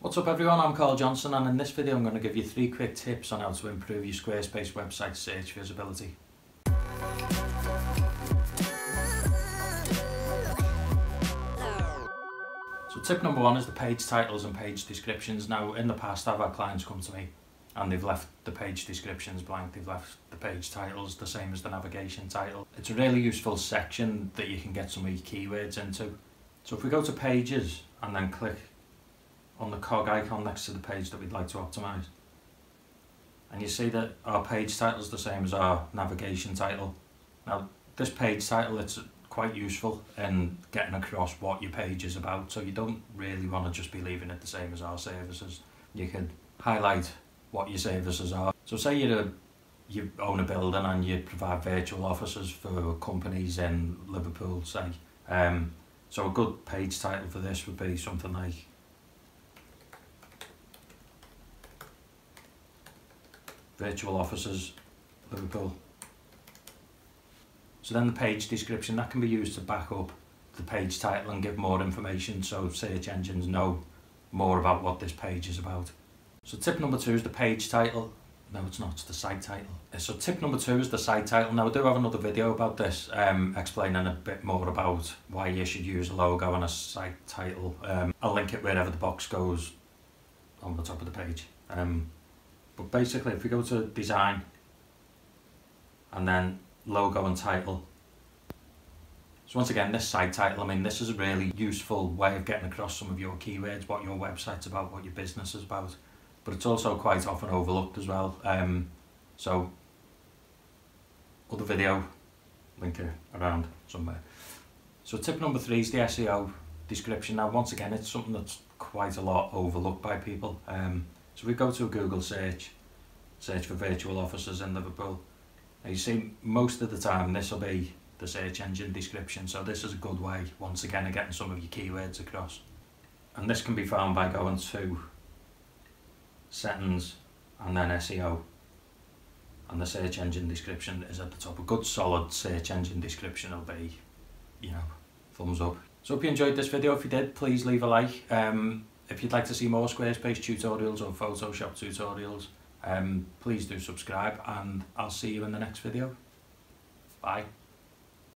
What's up everyone, I'm Carl Johnson, and in this video I'm going to give you 3 quick tips on how to improve your Squarespace website search visibility. So tip number 1 is the page titles and page descriptions. Now in the past I've had clients come to me and they've left the page descriptions blank, they've left the page titles the same as the navigation title. It's a really useful section that you can get some of your keywords into. So if we go to pages and then click on the cog icon next to the page that we'd like to optimize, and you see that our page title is the same as our navigation title. Now this page title, it's quite useful in getting across what your page is about, so you don't really want to just be leaving it the same as our services. You can highlight what your services are. So say you own a building and you provide virtual offices for companies in Liverpool, say. So a good page title for this would be something like Virtual Offices Liverpool. So then the page description, that can be used to back up the page title and give more information so search engines know more about what this page is about. So tip number 2 is the page title. No, it's not, it's the site title. So tip number 2 is the site title. Now I do have another video about this, explaining a bit more about why you should use a logo and a site title. I'll link it wherever the box goes on the top of the page. But basically if we go to design and then logo and title, so once again this site title, I mean this is a really useful way of getting across some of your keywords, what your website's about, what your business is about, but it's also quite often overlooked as well. So other video, link it around somewhere. So tip number 3 is the SEO description. Now once again it's something that's quite a lot overlooked by people. So we go to a Google search for virtual offices in Liverpool. Now you see most of the time this will be the search engine description, so this is a good way once again of getting some of your keywords across. And this can be found by going to settings and then SEO, and the search engine description is at the top. A good solid search engine description will be, you know, thumbs up. So hope you enjoyed this video. If you did, please leave a like. If you'd like to see more Squarespace tutorials or Photoshop tutorials, please do subscribe, and I'll see you in the next video. Bye.